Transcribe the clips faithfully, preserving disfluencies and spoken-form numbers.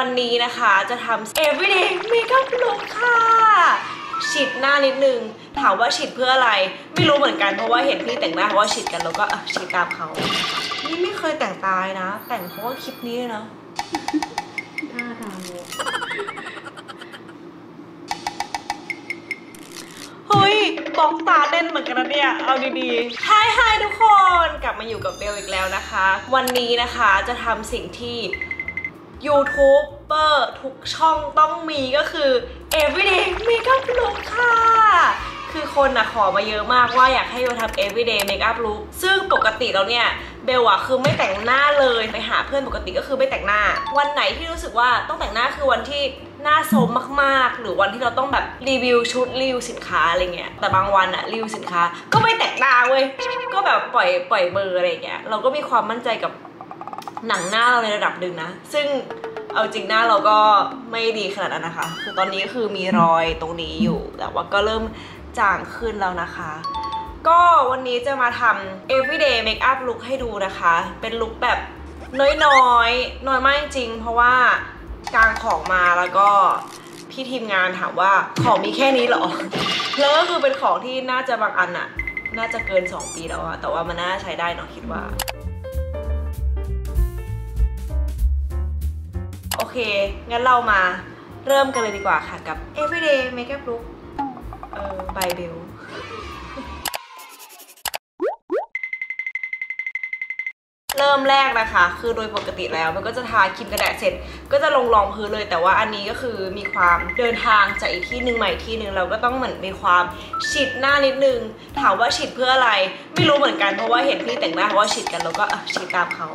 วันนี้นะคะจะทำ everyday makeup look ค่ะฉีดหน้านิดนึงถามว่าฉีดเพื่ออะไรไม่รู้เหมือนกันเพราะว่าเห็นพี่แต่งหน้าเพราะว่าฉีดกันแล้วก็ฉีดตามเขานี่ไม่เคยแต่งตายนะแต่งเพราะว่าคลิปนี้นะท่าทางเฮ้ยบล็อกตาเด่นเหมือนกันนะเนี่ยเอาดีๆ Hi Hi ทุกคนกลับมาอยู่กับเบลอีกแล้วนะคะวันนี้นะคะจะทำสิ่งที่ยูทูบเบอร์ทุกช่องต้องมีก็คือ everyday makeup look ค่ะคือคนนะขอมาเยอะมากว่าอยากให้เบลทำ everyday makeup look ซึ่งปกติแล้วเนี่ยเบลอะคือไม่แต่งหน้าเลยไปหาเพื่อนปกติก็คือไม่แต่งหน้าวันไหนที่รู้สึกว่าต้องแต่งหน้าคือวันที่หน้าโซมมากๆหรือวันที่เราต้องแบบรีวิวชุดรีวิวสินค้าอะไรเงี้ยแต่บางวันอะรีวิวสินค้าก็ไม่แต่งหน้าเว้ยก็แบบปล่อยปล่อยเบอร์อะไรเงี้ยเราก็มีความมั่นใจกับหนังหน้าเราในระดับหนึ่งนะซึ่งเอาจริงหน้าเราก็ไม่ดีขนาดนั้นนะคะคือตอนนี้คือมีรอยตรงนี้อยู่แต่ว่าก็เริ่มจางขึ้นแล้วนะคะก็วันนี้จะมาทำ everyday makeup look ให้ดูนะคะเป็นลุคแบบน้อยๆ น้อยมากจริงเพราะว่ากางของมาแล้วก็พี่ทีมงานถามว่าของมีแค่นี้หรอ แล้วก็คือเป็นของที่น่าจะบางอันอะน่าจะเกินสองปีแล้วอะแต่ว่ามันน่าใช้ได้เนาะคิดว่าโอเคงั้นเรามาเริ่มกันเลยดีกว่าค่ะกับ everyday makeup look เอ่อ by Bell เริ่มแรกนะคะคือโดยปกติแล้วมันก็จะทาครีมกระแดดเสร็จก็จะลงรองพื้นเลยแต่ว่าอันนี้ก็คือมีความเดินทางจากอีกที่หนึ่งมาอีกที่หนึ่งเราก็ต้องเหมือนมีความฉีดหน้านิดนึงถามว่าฉีดเพื่ออะไรไม่รู้เหมือนกันเพราะว่าเห็นพี่แต่งหน้าเพราะว่าฉีดกันแล้วก็ฉีดตามเขา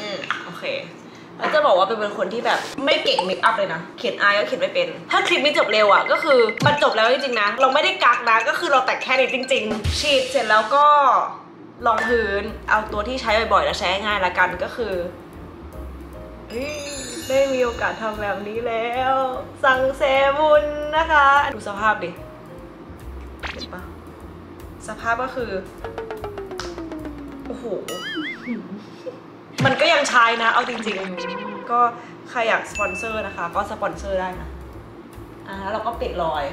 อืมโอเคแล้วจะบอกว่าเป็นคนที่แบบไม่เก่งเมคอัพเลยนะเขียนอายก็เขียนไม่เป็นถ้าคลิปนี้จบเร็วอ่ะก็คือมันจบแล้วจริงๆนะเราไม่ได้กักนะก็คือเราแต่งแค่นี้จริงๆฉีดเสร็จแล้วก็รองพื้นเอาตัวที่ใช้บ่อยๆและใช้ง่ายละกันก็คือได้มีโอกาสทำแบบนี้แล้วสั่งเซบุนนะคะดูสภาพดิเห็นปะสภาพก็คือโอ้โหมันก็ยังใช้นะเอาจริงๆก็ใครอยากสปอนเซอร์นะคะก็สปอนเซอร์ได้นะอ่าแล้วเราก็ปิดรอย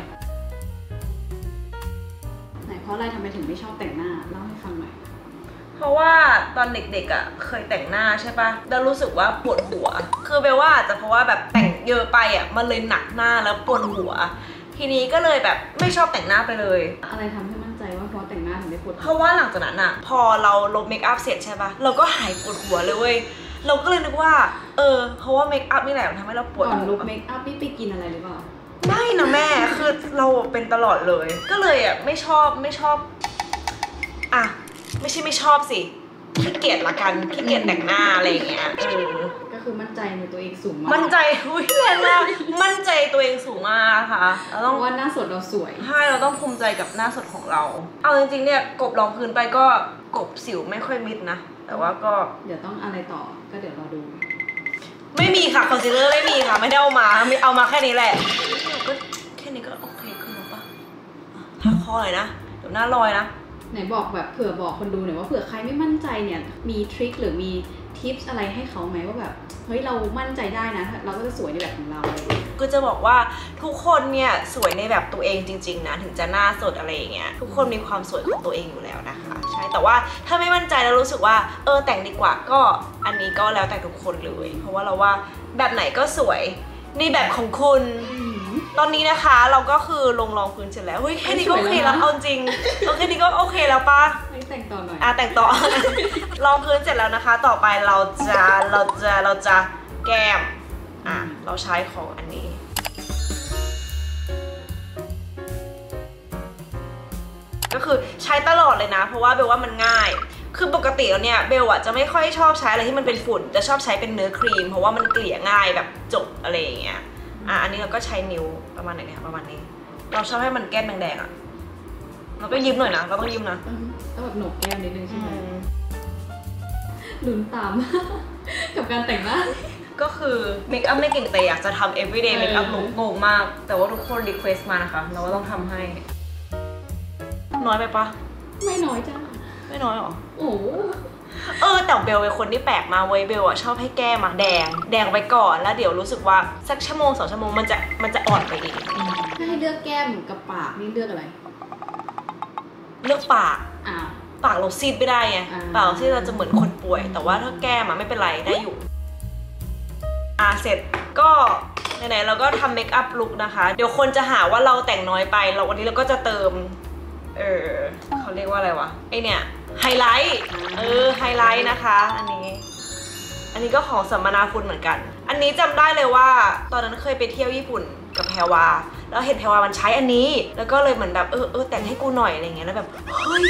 ไหนเพราะอะไรทำไมถึงไม่ชอบแต่งหน้าเล่าให้ฟังหน่อยเพราะว่าตอนเด็กๆอ่ะเคยแต่งหน้าใช่ปะแล้วรู้สึกว่าปวดหัวคือแปลว่าแต่เพราะว่าแบบแต่งเยอะไปอ่ะมันเลยหนักหน้าแล้วปวดหัวทีนี้ก็เลยแบบไม่ชอบแต่งหน้าไปเลยอะไรทำให้มั่นใจว่าเพราะแต่งหน้าถึงได้ปวดเพราะว่าหลังจากนั้นอ่ะพอเราลบเมคอัพเสร็จใช่ปะเราก็หายปวดหัวเลยเว้ยเราก็เลยนึกว่าเออเพราะว่าเมคอัพนี่แหละมันทำให้เราปวดหัวลบเมคอัพไม่ไปกินอะไรหรือเปล่าไม่นะแม่คือเราเป็นตลอดเลยก็เลยอ่ะไม่ชอบไม่ชอบอ่ะไม่ใช่ไม่ชอบสิขี้เกียจละกันขี้เกียจแต่งหน้าอะไรอย่างเงี้ยก็คือมั่นใจในตัวเองสูงมากมั่นใจอุ้ยแรงมากมั่นใจตัวเองสูงมากค่ะเราต้องว่าหน้าสดเราสวยใช่เราต้องภูมิใจกับหน้าสดของเราเอาจริงๆเนี่ยกบรองพื้นไปก็กบสิวไม่ค่อยมิดนะแต่ว่าก็เดี๋ยวต้องอะไรต่อก็เดี๋ยวเราดูไม่มีค่ะคอนซีลเลอร์ไม่มีค่ะไม่ได้เอามาเอามาแค่นี้แหละก็แค่นี้ก็โอเคขึ้นแล้วปะถ้าคอเลยนะเดี๋ยวหน้าลอยนะไหนบอกแบบเผื่อบอกคนดูหน่อยว่าเผื่อใครไม่มั่นใจเนี่ยมีทริคหรือมีทิปส์อะไรให้เขาไหมว่าแบบเฮ้ยเรามั่นใจได้นะเราก็จะสวยในแบบของเราก็จะบอกว่าทุกคนเนี่ยสวยในแบบตัวเองจริงๆนะถึงจะหน้าสดอะไรอย่างเงี้ยทุกคนมีความสวยของตัวเองอยู่แล้วนะคะใช่แต่ว่าถ้าไม่มั่นใจแล้วรู้สึกว่าเออแต่งดีกว่าก็อันนี้ก็แล้วแต่ทุกคนเลยเพราะว่าเราว่าแบบไหนก็สวยในแบบของคุณตอนนี้นะคะเราก็คือลงรองพื้นเสร็จแล้วเฮ้ยแค่นี้ก็โอเคแล้วเอาจริงโอเคนี้ก็โอเคแล้วป่ะแต่งต่อหน่อยอ่ะแต่งต่อรองพื้นเสร็จแล้วนะคะต่อไปเราจะเราจะเราจะแก้มอ่ะเราใช้ของอันนี้ก็คือใช้ตลอดเลยนะเพราะว่าเบลว่ามันง่ายคือปกติแล้วเนี่ยเบลอะจะไม่ค่อยชอบใช้อะไรที่มันเป็นฝุ่นจะชอบใช้เป็นเนื้อครีมเพราะว่ามันเกลี่ยง่ายแบบจบอะไรอย่างเงี้ยอ่ะอันนี้เราก็ใช้นิ้วประมาณไหนเนี่ยประมาณนี้เราชอบให้มันแก้มแดงๆอ่ะเราก็ยิ้มหน่อยนะเราต้องยิ้มนะต้องแบบหนกแก้มนิดนึงใช่ไหมลุ้นตามกับการแต่งหน้าก็คือเมคอัพไม่เก่งแต่อยากจะทำ everyday makeup look งงมากแต่ว่าทุกคนรีเควสต์มานะคะเราก็ต้องทำให้น้อยไปปะไม่น้อยจ้ะไม่น้อยหรอโอ้ เออแต่เบลเป็นคนที่แปลกมาเว้ยเบลอะชอบให้แก้มาแดงแดงไปก่อนแล้วเดี๋ยวรู้สึกว่าสักชั่วโมงสองชั่วโมงมันจะมันจะอ่อนไปเองถ้าให้เลือกแก้มกับปากนี่เลือกอะไรเลือกปากอ่าปากเราซีดไม่ได้ไงปากเราซีดเราจะเหมือนคนป่วยแต่ว่าถ้าแก้มอะไม่เป็นไรได้อยู่อ่าเสร็จก็ไหนๆเราก็ทำเมคอัพลุคนะคะเดี๋ยวคนจะหาว่าเราแต่งน้อยไปเราวันนี้เราก็จะเติมเออเขาเรียกว่าอะไรวะไอเนี่ยไฮไลท์เออไฮไลท์นะคะอันนี้อันนี้ก็ของสัมมนาคุณเหมือนกันอันนี้จำได้เลยว่าตอนนั้นเคยไปเที่ยวญี่ปุ่นกับแพรวาแล้วเห็นแพรวามันใช้อันนี้แล้วก็เลยเหมือนแบบเออเออแต่งให้กูหน่อยอะไรเงี้ยแล้วแบบเฮ้ย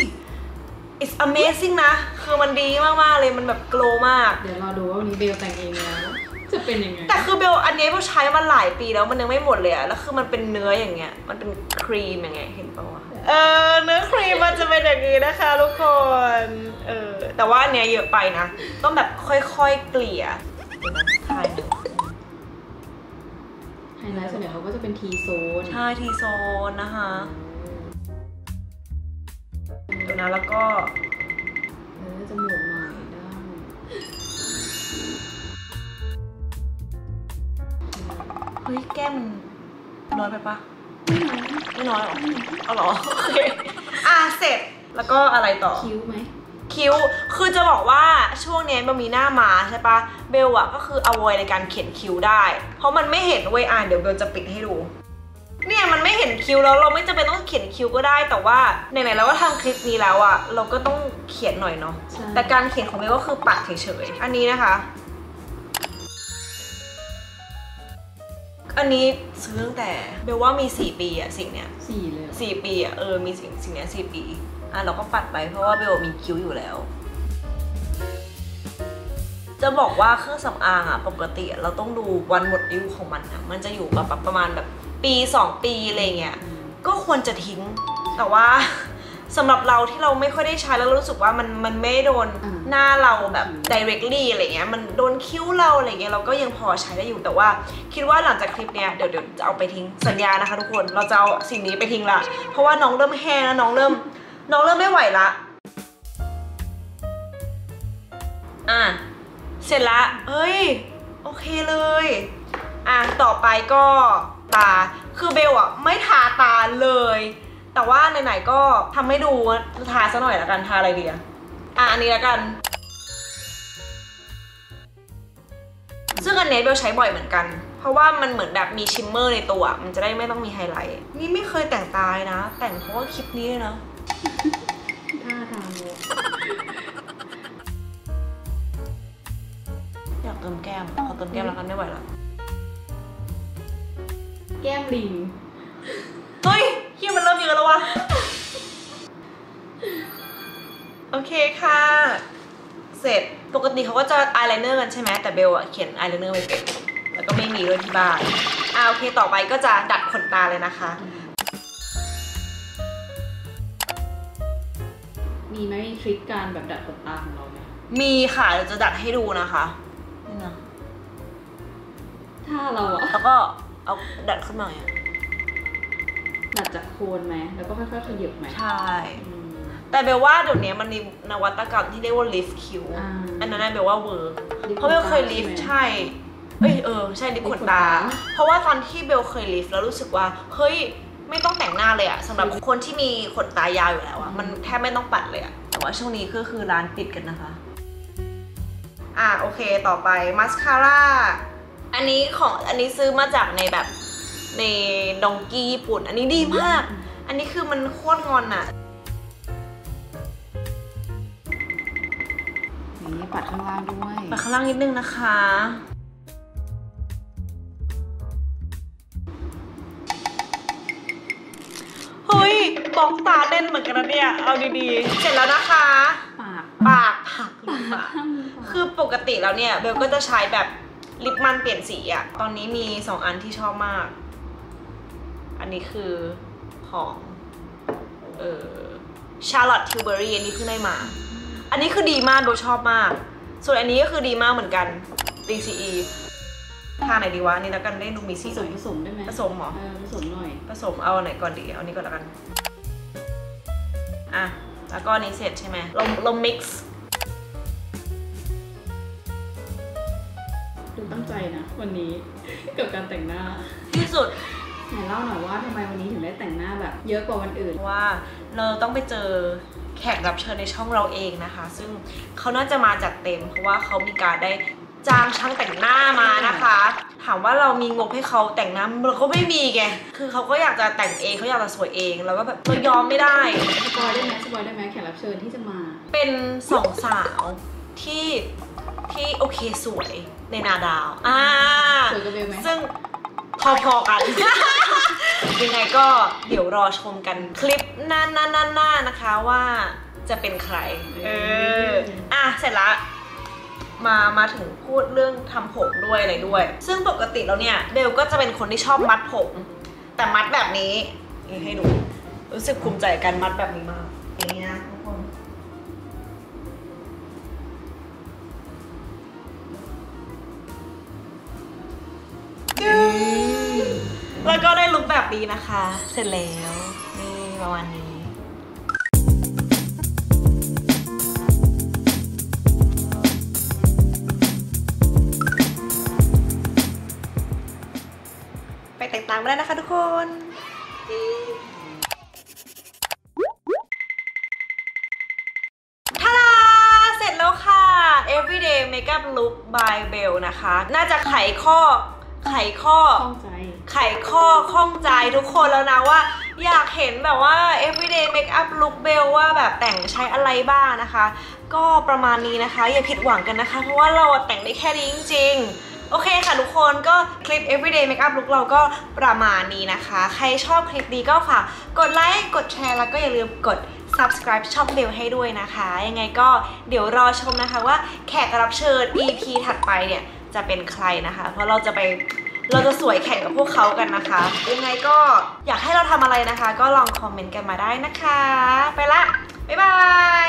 it's amazing นะคือมันดีมากๆเลยมันแบบโกลมากเดี๋ยวรอดูว่าวันนี้เบลแต่งเองแล้วจะเป็นยังไงแต่คือเบลอันนี้เบลใช้มาหลายปีแล้วมันยังไม่หมดเลยอะแล้วคือมันเป็นเนื้ออย่างเงี้ยมันเป็นครีมอย่างเงี้ยเห็นปะวะเออเนื้อครีมมันจะเป็นอย่างนี้นะคะทุกคนเออแต่ว่าเนี้ยเยอะไปนะต้องแบบค่อยๆเกลี่ยไฮไลท์ส่วนใหญ่เขาก็จะเป็นทีโซนใช่ทีโซนนะคะดูนะแล้วก็เออจมูกหน่อยได้เฮ้ยแก้มน้อยไปปะไม่น้อยหรอเอาหรอโอเคอ่ะเสร็จแล้วก็อะไรต่อคิ้วไหมคิ้วคือจะบอกว่าช่วงนี้มันมีหน้ามาใช่ปะเบลอะก็คืออวอยในการเขียนคิ้วได้เพราะมันไม่เห็นเว้ยอ่ะเดี๋ยวเบลจะปิดให้ดูเนี่ยมันไม่เห็นคิ้วแล้วเราไม่จำเป็นต้องเขียนคิ้วก็ได้แต่ว่าไหนๆเราก็ทำคลิปนี้แล้วอะเราก็ต้องเขียนหน่อยเนาะแต่การเขียนของเบลก็คือปะเฉยๆอันนี้นะคะอันนี้ซื้อตั้งแต่เบลว่ามีสี่ปีอะสิ่งเนี้ยสี่เลยสี่ปีอะเออมีสิ่งสิ่งเนี้ยสี่ปีอ่ะเราก็ปัดไปเพราะว่าเบลมีคิ้วอยู่แล้วจะบอกว่าเครื่องสำอางอะปกติเราต้องดูวันหมดอายุของมันอะมันจะอยู่แบบประมาณแบบปีสองปีอะไรเงี้ยก็ควรจะทิ้งแต่ว่าสำหรับเราที่เราไม่ค่อยได้ใช้แล้วรู้สึกว่ามันมันไม่โดนหน้าเราแบบ directly อะไรเงี้ยมันโดนคิ้วเราอะไรเงี้ยเราก็ยังพอใช้ได้อยู่แต่ว่าคิดว่าหลังจากคลิปเนี้ยเดี๋ยวเดี๋ยวจะเอาไปทิ้งสัญญานะคะทุกคนเราจะเอาสิ่งนี้ไปทิ้งละเพราะว่าน้องเริ่มแห้งแล้วน้องเริ่มน้องเริ่มไม่ไหวละอ่ะเสร็จละเฮ้ยโอเคเลยอ่ะต่อไปก็ตาคือเบลอะไม่ทาตาเลยแต่ว่าไหนๆก็ทำให้ดูทาซะหน่อยละกันทาอะไรดีอะอ่ะอันนี้ละกันซึ่งอันนี้เบลใช้บ่อยเหมือนกันเพราะว่ามันเหมือนแบบมีชิมเมอร์ในตัวมันจะได้ไม่ต้องมีไฮไลท์นี่ไม่เคยแต่งตายนะแต่งเพราะว่าคลิปนี้นะท่าทางอยากเติมแก้มขอเติมแก้มแล้วกันไม่ไหวละแก้มลิงเฮ้ยคิ้วมันเริ่มเยอะแล้ววะโอเคค่ะเสร็จปกติเขาก็จะอายไลเนอร์กันใช่ไหมแต่เบลอะเขียนอายไลเนอร์ไม่เป็นแล้วก็ไม่มีด้วยที่บ้านอ่าโอเคต่อไปก็จะดัดขนตาเลยนะคะมีไหมทริคการแบบดัดขนตาของเราไหมมีค่ะเราจะดัดให้ดูนะคะนี่นะถ้าเราอะแล้วก็เอาดัดขึ้นมาอย่างดัดจากโคนไหมแล้วก็ค่อยๆขยับไหมใช่แต่เบลว่าเดี๋ยวนี้มันมีนวัตกรรมที่เรียกว่าลิฟต์คิ้วอันนั้นเบลว่าเวิร์กเพราะเบลเคยลิฟต์ใช่เอ้ยเออใช่ลิฟต์ขนตาเพราะว่าตอนที่เบลเคยลิฟต์แล้วรู้สึกว่าเฮ้ยไม่ต้องแต่งหน้าเลยอะสำหรับคนที่มีขนตายาวอยู่แล้วอะมันแทบไม่ต้องปัดเลยอะแต่ว่าช่วงนี้ก็คือร้านปิดกันนะคะอ่ะโอเคต่อไปมาสคาร่าอันนี้ของอันนี้ซื้อมาจากในแบบในดองกี้ญี่ปุ่นอันนี้ดีมากอันนี้คือมันโคตรงอนอะนี่ปัดข้างล่างด้วยปัดข้างล่างนิดนึงนะคะเฮ้ยบล็อกตาเด่นเหมือนกันนะเนี่ยเอาดีๆเสร็จแล้วนะคะปากปากผักปากคือปกติแล้วเนี่ยเบลก็จะใช้แบบลิปมันเปลี่ยนสีอะตอนนี้มีสองอันที่ชอบมากอันนี้คือของเออชาร์ลอตทิวเบอรี่อันนี้เพิ่งได้มาอันนี้คือดีมากเบลชอบมากส่วนอันนี้ก็คือดีมากเหมือนกัน ดี ซี อี ทาไหนดีวะนี่แล้วกันได้นูมิซี่ผสมผสมได้ไหมผสมหรอผสมหน่อยผสมเอาไหนก่อนดีเอานี้ก่อนแล้วกันอ่ะแล้วก็นี้เสร็จใช่ไหมลองลองมิกซ์ คุณตั้งใจนะวันนี้กับการแต่งหน้าที่สุดไหนเล่าหน่อยว่าทำไมวันนี้ถึงได้แต่งหน้าแบบเยอะกว่าวันอื่นว่าเราต้องไปเจอแขกรับเชิญในช่องเราเองนะคะซึ่งเขาน่าจะมาจัดเต็มเพราะว่าเขามีการได้จ้างช่างแต่งหน้ามานะคะถามว่าเรามีงบให้เขาแต่งหน้าเราก็ไม่มีไงคือเขาก็อยากจะแต่งเองเขาอยากจะสวยเองแล้วก็แบบเรายอมไม่ได้สปอยได้ไหมสปอยได้ไหมแขกรับเชิญที่จะมาเป็นสองสาวที่ที่โอเคสวยในนาดาวอ่าสวยกันเลยไหมซึ่งพอๆกันยังไงก็เดี๋ยวรอชมกันคลิปหน้าๆๆนะคะว่าจะเป็นใครเอออ่ะเสร็จละมามาถึงพูดเรื่องทำผมด้วยอะไรด้วยซึ่งปกติแล้วเนี่ยเบลก็จะเป็นคนที่ชอบมัดผมแต่มัดแบบนี้ให้ดูรู้สึกภูมิใจกันมัดแบบนี้มากอย่างนี้นะทุกคนแล้วก็ได้ลุคแบบนี้นะคะเสร็จแล้วนี่ประมาณนี้ไปแต่งตามกันได้นะคะทุกคนทาราเสร็จแล้วค่ะ everyday makeup look by Bell นะคะน่าจะไขข้อไขข้อไขข้อข้องใจทุกคนแล้วนะว่าอยากเห็นแบบว่า everyday makeup look Bell ว่าแบบแต่งใช้อะไรบ้างนะคะก็ประมาณนี้นะคะอย่าผิดหวังกันนะคะเพราะว่าเราแต่งได้แค่นี้จริงๆโอเคค่ะทุกคนก็คลิป everyday makeup look เราก็ประมาณนี้นะคะใครชอบคลิปนี้ก็ฝากกดไลค์กดแชร์แล้วก็อย่าลืมกด subscribe ช่องเบลให้ด้วยนะคะยังไงก็เดี๋ยวรอชมนะคะว่าแขกรับเชิญ อี พี ถัดไปเนี่ยจะเป็นใครนะคะเพราะเราจะไปเราจะสวยแข่งกับพวกเขากันนะคะยังไงก็อยากให้เราทำอะไรนะคะก็ลองคอมเมนต์กันมาได้นะคะไปละบ๊ายบาย